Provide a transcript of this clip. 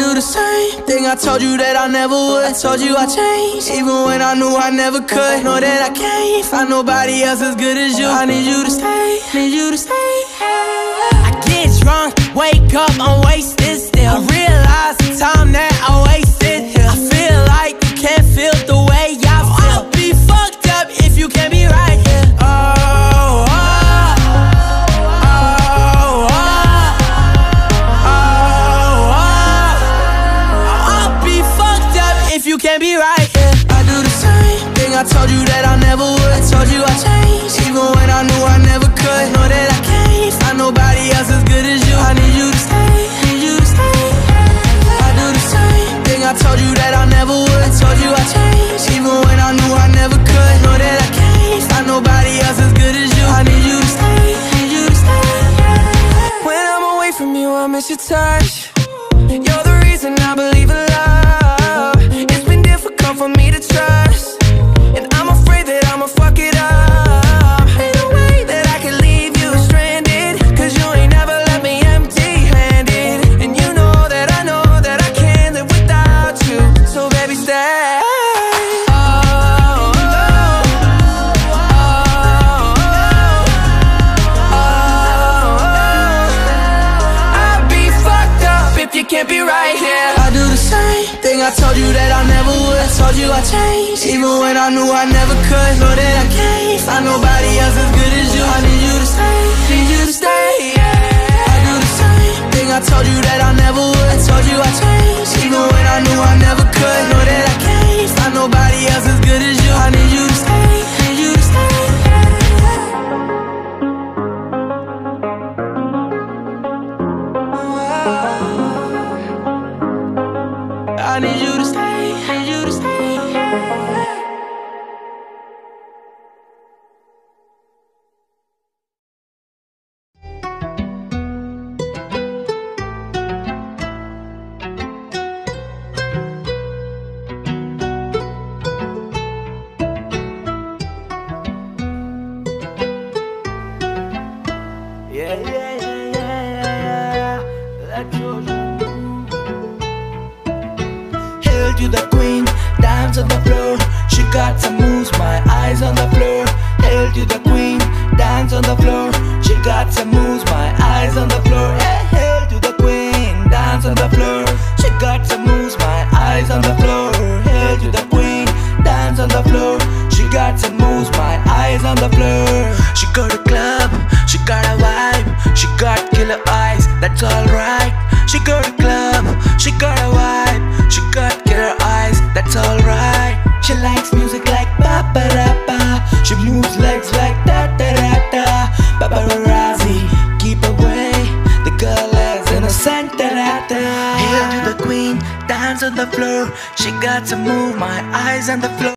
do the same thing I told you that I never would. I told you I changed, even when I knew I never could. Know that I can't find nobody else as good as you. I need you to stay, need you to stay. I get drunk, wake up, I'm wasted still. I realize the time that I wasted here. I feel like you can't feel the way I feel. I'll be fucked up if you can't be right here. Can't be right, yeah. I do the same thing I told you that I never would. I told you I changed, even when I knew I never could. Know that I can't find nobody else as good as you. I need you to stay, need you to stay. I do the same thing I told you that I never would. I told you I changed, even when I knew I never could. Know that I can't find nobody else as good as you. I need you to stay, need you to stay. When I'm away from you, I miss your touch. You're the reason I believe in love. For me to trust, and I'm afraid that I'ma fuck it up. Ain't no way that I can leave you stranded, cause you ain't never left me empty-handed. And you know that I can't live without you. So baby, stay. Oh, oh, oh, I'd be fucked up if you can't be right here. I do the same thing I told you that I never would. I told you I changed, even when I knew I never could. Know that I can't find nobody else as good as you. I need you to stay, need you to stay, yeah. I do the same thing I told you that I never would. I told you I changed, even when I knew I never could. Know that I can't find nobody else as good as you. I need you to stay, need you to stay, yeah. I need you to stay. Dance on the floor, she got to move, my eyes on the floor.